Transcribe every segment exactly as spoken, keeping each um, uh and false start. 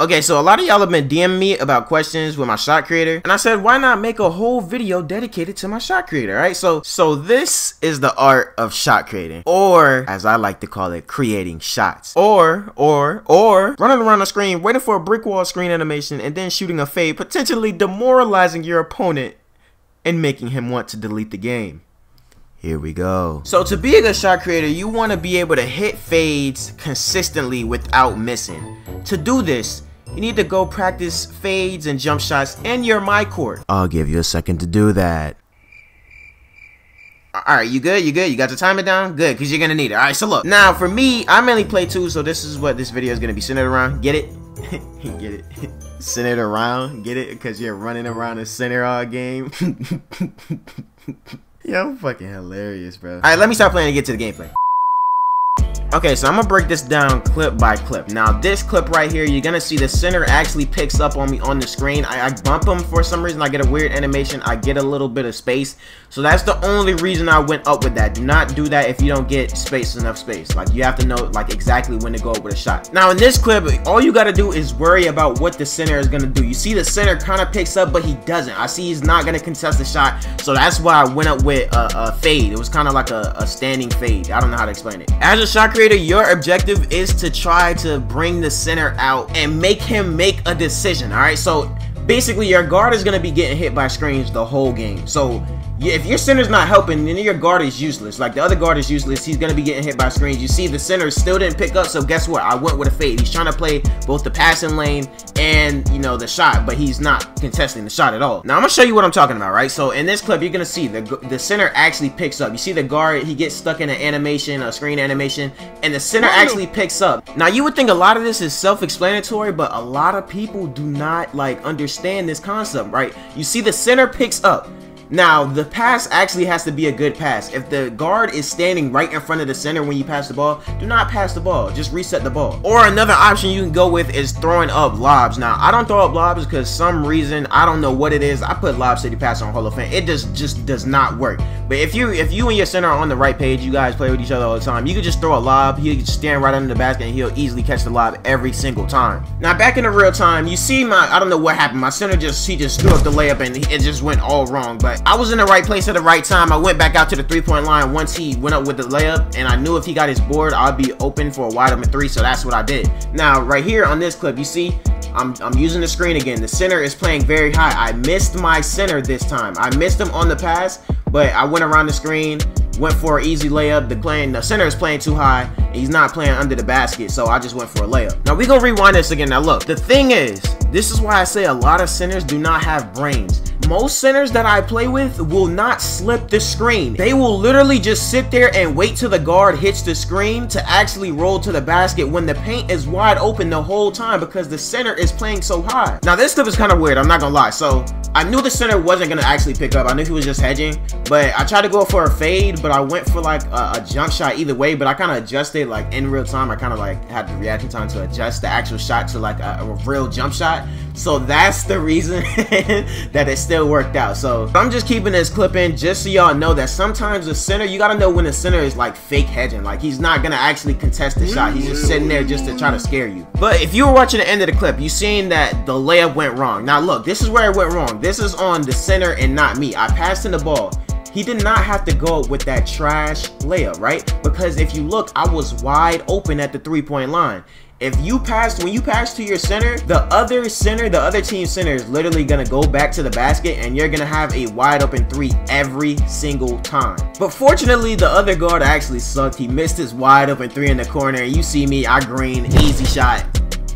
Okay, so a lot of y'all have been DMing me about questions with my shot creator, and I said, why not make a whole video dedicated to my shot creator, right? So, so this is the art of shot creating, or as I like to call it, creating shots, or, or, or running around the screen, waiting for a brick wall screen animation, and then shooting a fade, potentially demoralizing your opponent and making him want to delete the game. Here we go. So to be a good shot creator, you want to be able to hit fades consistently without missing. To do this, you need to go practice fades and jump shots in your my court. I'll give you a second to do that. Alright, you good? You good? You got your timer down? Good, because you're going to need it. Alright, so look. Now, for me, I mainly play two, so this is what this video is going to be centered around. Get it? Get it? Centered around? Get it? Because you're running around the center all game? Yo, I'm fucking hilarious, bro. All right, let me start playing and get to the gameplay. Okay, so I'm gonna break this down clip by clip. Now, this clip right here, you're gonna see the center actually picks up on me on the screen. I, I bump him for some reason. I get a weird animation. I get a little bit of space. So that's the only reason I went up with that. Do not do that if you don't get space enough space. Like, you have to know, like, exactly when to go up with a shot. Now, in this clip, all you gotta do is worry about what the center is gonna do. You see the center kind of picks up, but he doesn't. I see he's not gonna contest the shot. So that's why I went up with a, a fade. It was kind of like a, a standing fade. I don't know how to explain it. As a shot creator, your objective is to try to bring the center out and make him make a decision. All right, so basically your guard is going to be getting hit by screens the whole game. So if your center's not helping, then your guard is useless. Like, the other guard is useless. He's going to be getting hit by screens. You see the center still didn't pick up, so guess what? I went with a fade. He's trying to play both the passing lane and, you know, the shot, but he's not contesting the shot at all. Now, I'm going to show you what I'm talking about, right? So, in this clip, you're going to see the, the center actually picks up. You see the guard, he gets stuck in an animation, a screen animation, and the center actually picks up. Now, you would think a lot of this is self-explanatory, but a lot of people do not, like, understand this concept, right? You see the center picks up. Now, the pass actually has to be a good pass. If the guard is standing right in front of the center when you pass the ball, do not pass the ball. Just reset the ball. Or another option you can go with is throwing up lobs. Now, I don't throw up lobs because some reason, I don't know what it is. I put Lob City Pass on Hall of Fame. It just, just does not work. But if you if you and your center are on the right page, you guys play with each other all the time, you could just throw a lob. He'll stand right under the basket, and he'll easily catch the lob every single time. Now, back in the real time, you see my, I don't know what happened. My center just, he just threw up the layup, and it just went all wrong. But I was in the right place at the right time. I went back out to the three-point line once he went up with the layup, and I knew if he got his board, I'd be open for a wide open three, so that's what I did. Now, right here on this clip, you see, I'm, I'm using the screen again. The center is playing very high. I missed my center this time. I missed him on the pass, but I went around the screen, went for an easy layup. The, playing, the center is playing too high, and he's not playing under the basket, so I just went for a layup. Now, we're going to rewind this again. Now, look, the thing is, this is why I say a lot of centers do not have brains. Most centers that I play with will not slip the screen. They will literally just sit there and wait till the guard hits the screen to actually roll to the basket when the paint is wide open the whole time because the center is playing so high. Now, this clip is kind of weird, I'm not gonna lie. So I knew the center wasn't gonna actually pick up. I knew he was just hedging, but I tried to go for a fade, but I went for like a, a jump shot either way, but I kind of adjusted like in real time. I kind of like had the reaction time to adjust the actual shot to like a, a real jump shot. So that's the reason that it's still worked out. So I'm just keeping this clip in just so y'all know that sometimes the center, you gotta know when the center is like fake hedging, like he's not gonna actually contest the shot. He's just sitting there just to try to scare you. But if you were watching the end of the clip, you seen that the layup went wrong. Now look, this is where it went wrong. This is on the center and not me. I passed him the ball. He did not have to go with that trash layup, right? Because if you look, I was wide open at the three-point line. If you pass, when you pass to your center, the other center, the other team center is literally going to go back to the basket and you're going to have a wide open three every single time. But fortunately, the other guard actually sucked. He missed his wide open three in the corner. You see me, I green, easy shot.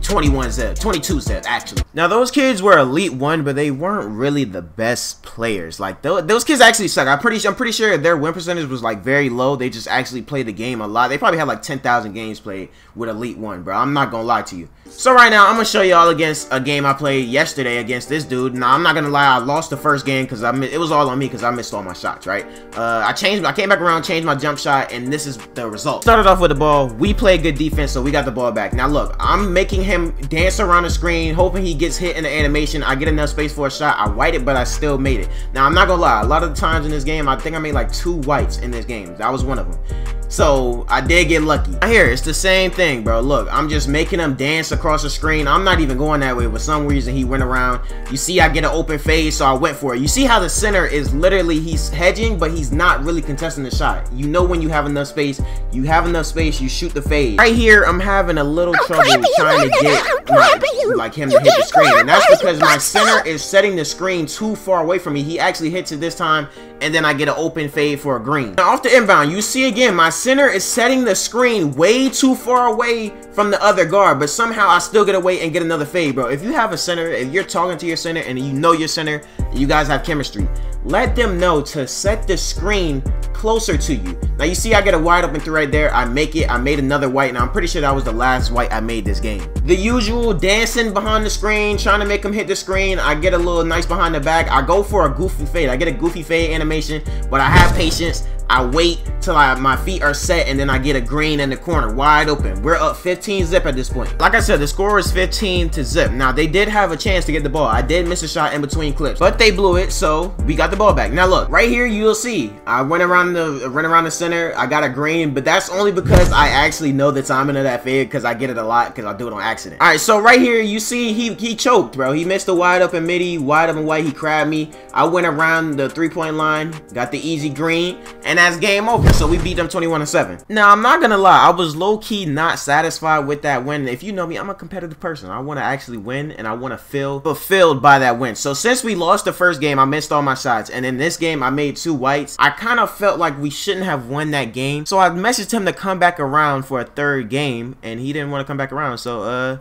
twenty-one zip, twenty-two zip actually. Now those kids were elite one, but they weren't really the best players. Like th those kids actually suck. I'm pretty, I'm pretty sure their win percentage was like very low. They just actually played the game a lot. They probably had like ten thousand games played with elite one, bro. I'm not gonna lie to you. So right now I'm gonna show y'all against a game I played yesterday against this dude. Now I'm not gonna lie, I lost the first game because I it was all on me because I missed all my shots. Right? Uh, I changed, I came back around, changed my jump shot, and this is the result. Started off with the ball. We played good defense, so we got the ball back. Now look, I'm making him. Him dance around the screen hoping he gets hit in the animation. I get enough space for a shot. I white it, but I still made it. Now I'm not gonna lie, a lot of the times in this game I think I made like two whites in this game. That was one of them. So I did get lucky. Now here, it's the same thing, bro. Look, I'm just making him dance across the screen. I'm not even going that way. For some reason, he went around. You see, I get an open fade, so I went for it. You see how the center is literally, he's hedging, but he's not really contesting the shot. You know when you have enough space, you have enough space, you shoot the fade. Right here, I'm having a little I'm trouble trying to get my, like him you to hit the screen. And that's because my center is setting the screen too far away from me. He actually hits it this time, and then I get an open fade for a green. Now off the inbound, you see again, my center is setting the screen way too far away from the other guard, but somehow I still get away and get another fade, bro. If you have a center, if you're talking to your center and you know your center, you guys have chemistry, let them know to set the screen closer to you. Now you see I get a wide open three right there. I make it. I made another white. Now I'm pretty sure that was the last white I made this game. The usual dancing behind the screen, trying to make him hit the screen. I get a little nice behind the back. I go for a goofy fade. I get a goofy fade animation, but I have patience. I wait till I, my feet are set, and then I get a green in the corner, wide open. We're up fifteen zip at this point. Like I said, the score is fifteen to zip. Now, they did have a chance to get the ball. I did miss a shot in between clips, but they blew it, so we got the ball back. Now, look, right here, you'll see. I went around the, went around the center. I got a green, but that's only because I actually know the timing of that fade because I get it a lot because I do it on accident. All right, so right here, you see he, he choked, bro. He missed the wide open midi, wide open white. He grabbed me. I went around the three-point line, got the easy green, and that's game over. So we beat them twenty-one to seven. Now, I'm not gonna lie, I was low-key not satisfied with that win. If you know me, I'm a competitive person. I want to actually win, and I want to feel fulfilled by that win. So since we lost the first game, I missed all my shots, and in this game I made two whites. I kind of felt like we shouldn't have won that game, so I messaged him to come back around for a third game, and he didn't want to come back around. So uh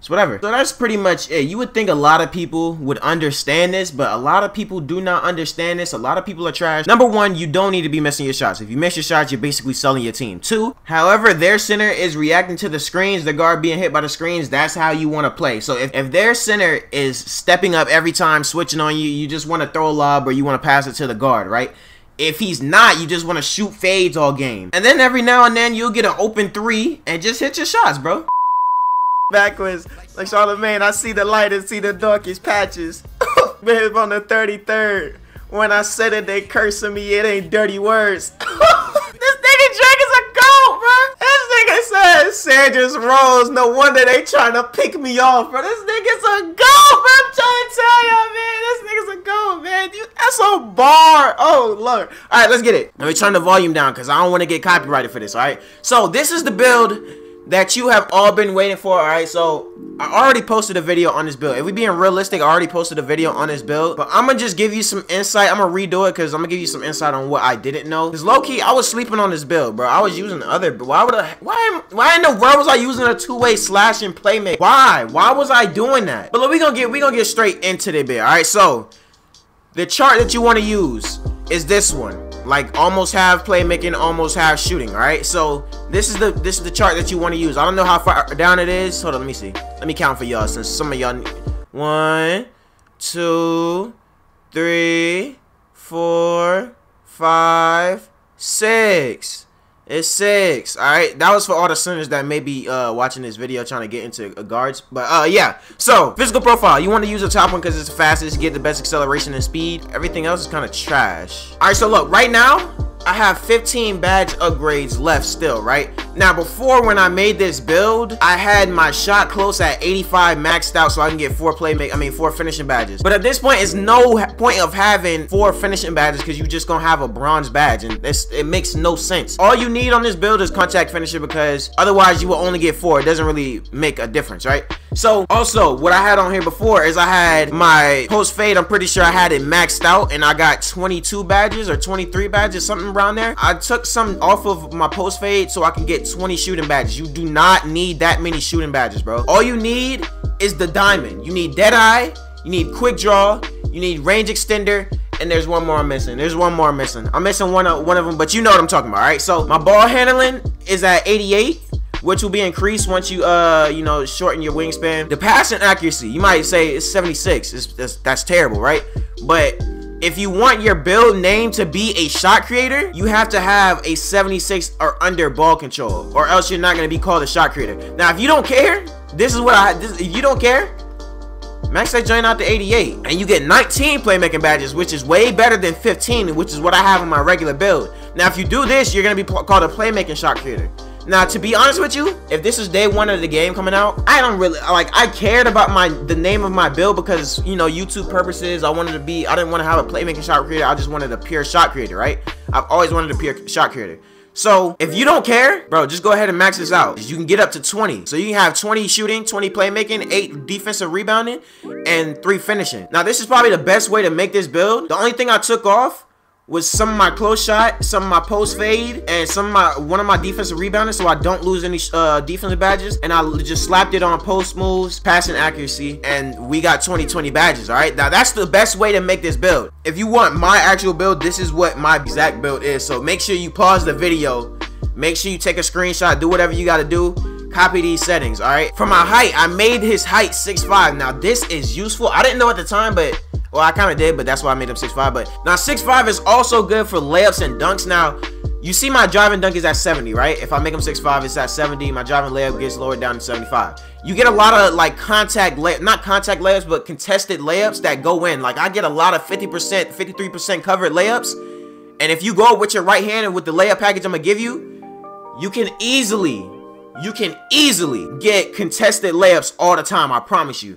So whatever. So that's pretty much it. You would think a lot of people would understand this, but a lot of people do not understand this. A lot of people are trash. Number one, you don't need to be missing your shots. If you miss your shots, you're basically selling your team. Two, however their center is reacting to the screens, the guard being hit by the screens, that's how you want to play. So if, if their center is stepping up every time, switching on you, you just want to throw a lob or you want to pass it to the guard, right? If he's not, you just want to shoot fades all game. And then every now and then you'll get an open three and just hit your shots, bro. Backwards, like Charlamagne, I see the light and see the darkest patches. Babe, on the thirty-third, when I said it, they cursing me. It ain't dirty words. This nigga Drake is a goat, bro. This nigga said Sandra's Rose. No wonder they trying to pick me off, bro. This nigga's a goat, bro. I'm trying to tell y'all, man. This nigga's a goat, man. You, that's a bar. Oh, Lord. All right, let's get it. Let me turn the volume down because I don't want to get copyrighted for this, all right? So this is the build that you have all been waiting for. Alright, so I already posted a video on this build. If we being realistic, I already posted a video on this build, but I'm gonna just give you some insight. I'm gonna redo it because I'm gonna give you some insight on what I didn't know. Because low-key, I was sleeping on this build, bro. I was using the other, but why would I, why, why in the world was I using a two-way slash and playmate? Why? Why was I doing that? But look, we gonna get, we gonna get straight into the build. Alright, so the chart that you wanna use is this one. Like almost half playmaking, almost half shooting. All right, so this is the this is the chart that you want to use. I don't know how far down it is. Hold on, let me see. Let me count for y'all since some of y'all. One, two, three, four, five, six. It's six. All right, that was for all the centers that may be uh, watching this video trying to get into uh, guards. But uh, yeah, so physical profile. You want to use the top one because it's the fastest. You get the best acceleration and speed. Everything else is kind of trash. All right, so look, right now I have fifteen badge upgrades left still, right? Now, before when I made this build, I had my shot close at eighty-five maxed out so I can get four playmaking, I mean, four finishing badges. But at this point, it's no point of having four finishing badges because you're just going to have a bronze badge, and it's, it makes no sense. All you need on this build is contact finisher because otherwise you will only get four. It doesn't really make a difference, right? So, also, what I had on here before is I had my post fade. I'm pretty sure I had it maxed out, and I got twenty-two badges or twenty-three badges, something around there. I took some off of my post fade so I can get twenty shooting badges. You do not need that many shooting badges, bro. All you need is the diamond. You need Deadeye, you need Quick Draw, you need Range Extender, and there's one more I'm missing. There's one more I'm missing. I'm missing one of, one of them, but you know what I'm talking about, all right? So my ball handling is at eighty-eight, which will be increased once you, uh, you know, shorten your wingspan. The passing accuracy, you might say it's seventy-six. It's, that's, that's terrible, right? But if you want your build name to be a shot creator, you have to have a seventy-six or under ball control, or else you're not going to be called a shot creator. Now, if you don't care, this is what I, this, if you don't care, max that joint out to eighty-eight, and you get nineteen playmaking badges, which is way better than fifteen, which is what I have in my regular build. Now, if you do this, you're going to be called a playmaking shot creator. Now, to be honest with you, if this is day one of the game coming out, I don't really, like, I cared about my the name of my build because, you know, YouTube purposes, I wanted to be, I didn't want to have a playmaking shot creator. I just wanted a pure shot creator, right? I've always wanted a pure shot creator. So, if you don't care, bro, just go ahead and max this out. You can get up to twenty. So, you can have twenty shooting, twenty playmaking, eight defensive rebounding, and three finishing. Now, this is probably the best way to make this build. The only thing I took off was some of my close shot, some of my post fade, and some of my one of my defensive rebounders, so I don't lose any uh, defensive badges. And I just slapped it on post moves, passing accuracy, and we got twenty twenty badges. All right, now that's the best way to make this build. If you want my actual build, this is what my exact build is. So make sure you pause the video, make sure you take a screenshot, do whatever you got to do. Copy these settings. All right. For my height, I made his height six five. Now this is useful. I didn't know at the time, but. Well, I kind of did, but that's why I made him six five. But now six five is also good for layups and dunks. Now, you see my driving dunk is at seventy, right? If I make him six five, it's at seventy. My driving layup gets lowered down to seventy-five. You get a lot of, like, contact layups, not contact layups, but contested layups that go in. Like, I get a lot of fifty percent, fifty-three percent covered layups. And if you go with your right hand and with the layup package I'm going to give you, you can easily, you can easily get contested layups all the time, I promise you.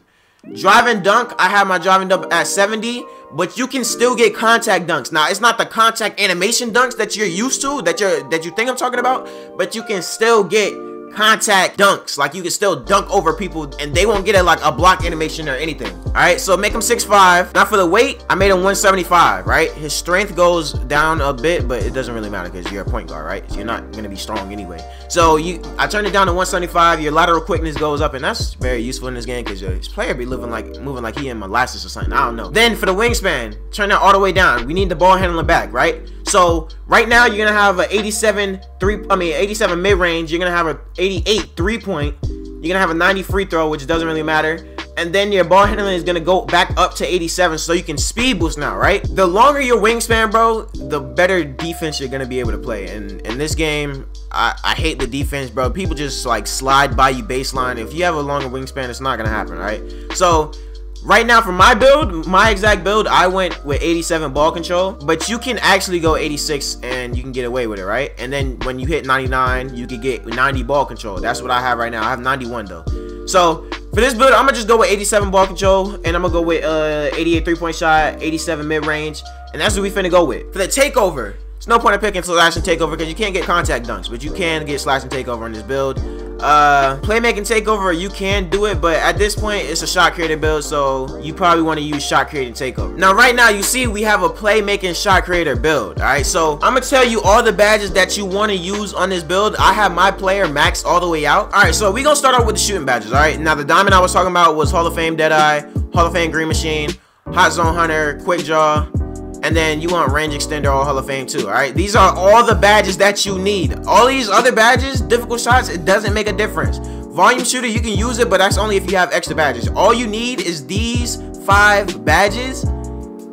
Driving dunk, I have my driving dunk at seventy, but you can still get contact dunks. Now, it's not the contact animation dunks that you're used to, that you're that you think I'm talking about, but you can still get contact dunks. Like, you can still dunk over people, and they won't get a, like, a block animation or anything. All right, so make him six five. Now, for the weight, I made him one seventy-five, right? His strength goes down a bit, but it doesn't really matter because you're a point guard, right? So you're not going to be strong anyway. So, you, I turned it down to one seventy-five. Your lateral quickness goes up, and that's very useful in this game because your player be living like, moving like he in molasses or something. I don't know. Then, for the wingspan, turn that all the way down. We need the ball handling back, right? So, right now, you're going to have an eighty-seven three, I mean, eighty-seven mid-range. You're going to have an eighty-eight three-point. You're going to have a ninety free throw, which doesn't really matter. And then your ball handling is going to go back up to eighty-seven, so you can speed boost now, right? The longer your wingspan, bro, the better defense you're going to be able to play. And in this game, I, I hate the defense, bro. People just, like, slide by you baseline. If you have a longer wingspan, it's not going to happen, right? So... right now, for my build, my exact build, I went with eighty-seven ball control, but you can actually go eighty-six and you can get away with it, right? And then when you hit ninety-nine, you can get ninety ball control. That's what I have right now. I have ninety-one, though. So, for this build, I'm going to just go with eighty-seven ball control, and I'm going to go with uh, eighty-eight three-point shot, eighty-seven mid-range, and that's what we finna go with. For the takeover, it's no point in picking slash and takeover because you can't get contact dunks, but you can get slash and takeover in this build. Uh, playmaking takeover, you can do it, but at this point, it's a shot creator build, so you probably want to use shot creating takeover. Now, right now, you see we have a playmaking shot creator build, all right? So, I'm going to tell you all the badges that you want to use on this build. I have my player maxed all the way out. All right, so we're going to start off with the shooting badges, all right? Now, the diamond I was talking about was Hall of Fame Deadeye, Hall of Fame Green Machine, Hot Zone Hunter, Quick Draw. And then you want range extender or Hall of Fame too, all right? These are all the badges that you need. All these other badges, difficult shots, it doesn't make a difference. Volume shooter, you can use it, but that's only if you have extra badges. All you need is these five badges,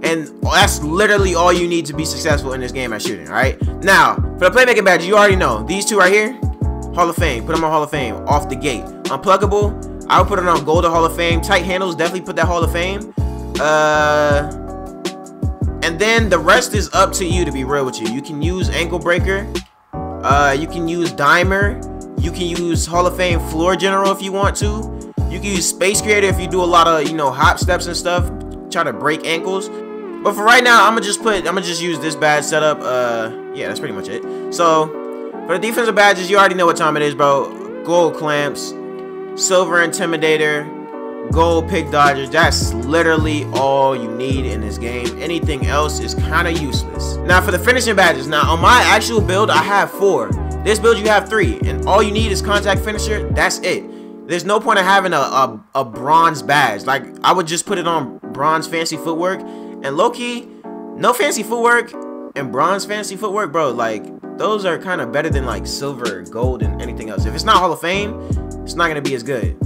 and that's literally all you need to be successful in this game at shooting, all right? Now, for the playmaking badge, you already know. These two right here, Hall of Fame. Put them on Hall of Fame, off the gate. Unpluggable, I would put it on Golden Hall of Fame. Tight handles, definitely put that Hall of Fame. Uh... And then the rest is up to you, to be real with you. You can use Ankle Breaker. Uh, you can use Dimer. You can use Hall of Fame Floor General if you want to. You can use Space Creator if you do a lot of, you know, hop steps and stuff. Try to break ankles. But for right now, I'm going to just put, I'm going to just use this badge setup. Uh, yeah, that's pretty much it. So, for the defensive badges, you already know what time it is, bro. Gold Clamps. Silver Intimidator. Gold pick dodgers. That's literally all you need in this game. Anything else is kind of useless. Now for the finishing badges. Now on my actual build, I have four. This build you have three, and all you need is contact finisher. That's it. There's no point in having a a, a bronze badge. Like I would just put it on bronze fancy footwork, and low-key, no fancy footwork and bronze fancy footwork, bro. Like those are kind of better than like silver, gold, and anything else. If it's not Hall of Fame, it's not gonna be as good.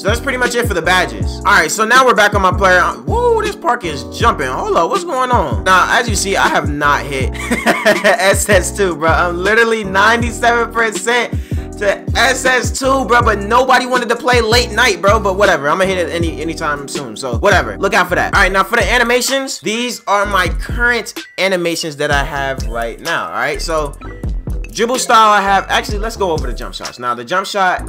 So that's pretty much it for the badges. All right, so now we're back on my player. Whoa, this park is jumping. Hold up, what's going on? Now, as you see, I have not hit S S two, bro. I'm literally ninety-seven percent to S S two, bro, but nobody wanted to play late night, bro, but whatever. I'm gonna hit it any anytime soon, so whatever. Look out for that. All right, now for the animations, these are my current animations that I have right now, all right? So, dribble style I have, actually, let's go over the jump shots. Now, the jump shot,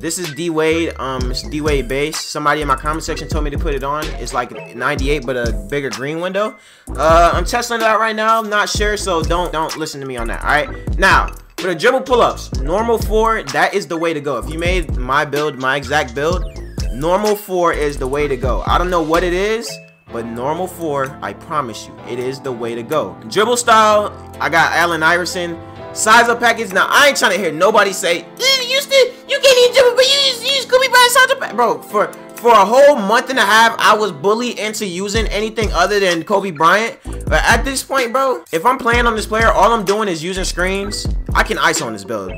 this is D-Wade, um, it's D-Wade base. Somebody in my comment section told me to put it on. It's like ninety-eight, but a bigger green window. Uh, I'm testing it out right now, I'm not sure, so don't, don't listen to me on that, all right? Now, for the dribble pull-ups, normal four, that is the way to go. If you made my build, my exact build, normal four is the way to go. I don't know what it is, but normal four, I promise you, it is the way to go. Dribble style, I got Allen Iverson. Size up package, now I ain't trying to hear nobody say, you still, you can't even dribble, but you just, you just could be buying size up package. Bro, for, for a whole month and a half, I was bullied into using anything other than Kobe Bryant. But at this point, bro, if I'm playing on this player, all I'm doing is using screens. I can ISO on this build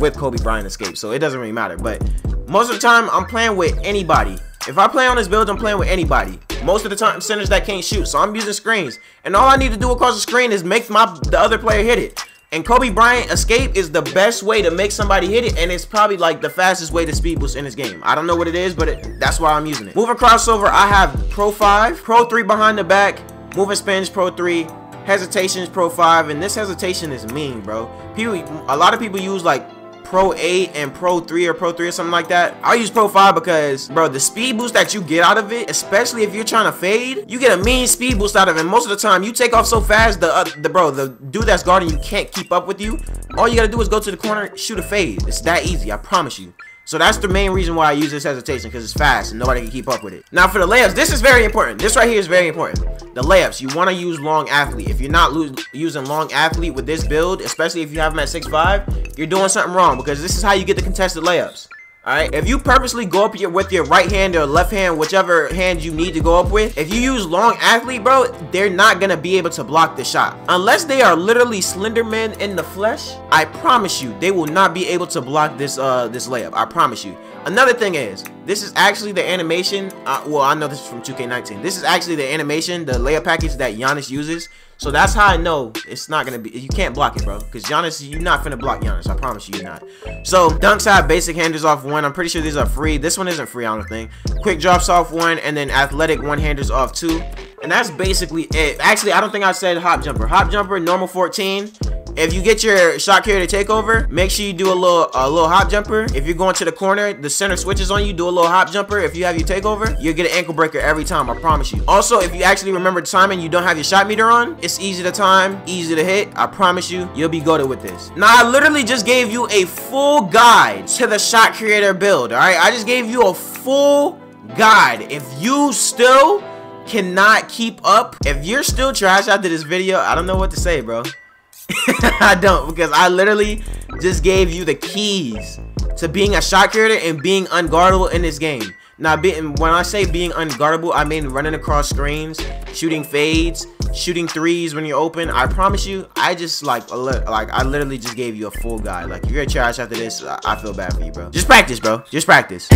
with Kobe Bryant escape, so it doesn't really matter. But most of the time, I'm playing with anybody. If I play on this build, I'm playing with anybody. Most of the time, centers that can't shoot, so I'm using screens. And all I need to do across the screen is make my the other player hit it. And Kobe Bryant escape is the best way to make somebody hit it, and it's probably like the fastest way to speed boost in this game. I don't know what it is, but it, that's why I'm using it. Moving crossover, I have Pro five, Pro three behind the back, moving spins, Pro three, hesitations, Pro five, and this hesitation is mean, bro. People, a lot of people use like Pro eight and Pro three or Pro three or something like that. I use Pro five because, bro, the speed boost that you get out of it, especially if you're trying to fade, you get a mean speed boost out of it. Most of the time, you take off so fast, the, uh, the bro, the dude that's guarding you can't keep up with you. All you gotta do is go to the corner, shoot a fade. It's that easy, I promise you. So that's the main reason why I use this hesitation, because it's fast and nobody can keep up with it. Now for the layups, this is very important. This right here is very important. The layups, you want to use long athlete. If you're not using long athlete with this build, especially if you have him at six five, you're doing something wrong, because this is how you get the contested layups. All right, if you purposely go up your, with your right hand or left hand, whichever hand you need to go up with, if you use long athlete, bro, they're not gonna be able to block the shot. Unless they are literally Slenderman in the flesh, I promise you, they will not be able to block this uh, this layup, I promise you. Another thing is, this is actually the animation, uh, well, I know this is from two K nineteen. This is actually the animation, the layup package that Giannis uses. So that's how I know it's not gonna be, you can't block it, bro. Cause Giannis, you're not finna block Giannis, I promise you, you're not. So, dunks have basic handers off one. I'm pretty sure these are free. This one isn't free, I don't think. Quick drops off one, and then athletic one handers off two. And that's basically it. Actually, I don't think I said hop jumper. Hop jumper, normal fourteen. If you get your shot carrier to take over, make sure you do a little a little hop jumper. If you're going to the corner, the center switches on you, do a little hop jumper. If you have your takeover, you'll get an ankle breaker every time, I promise you. Also, if you actually remember timing, you don't have your shot meter on, it's easy to time, easy to hit. I promise you, you'll be goated with this. Now, I literally just gave you a full guide to the shot creator build, all right? I just gave you a full guide. If you still cannot keep up, if you're still trash after this video, I don't know what to say, bro. I don't, because I literally just gave you the keys to being a shot creator and being unguardable in this game. Now, when I say being unguardable, I mean running across screens, shooting fades, shooting threes when you're open. I promise you, I just like, like I literally just gave you a full guide. Like, if you're trash after this, I feel bad for you, bro. Just practice, bro. Just practice.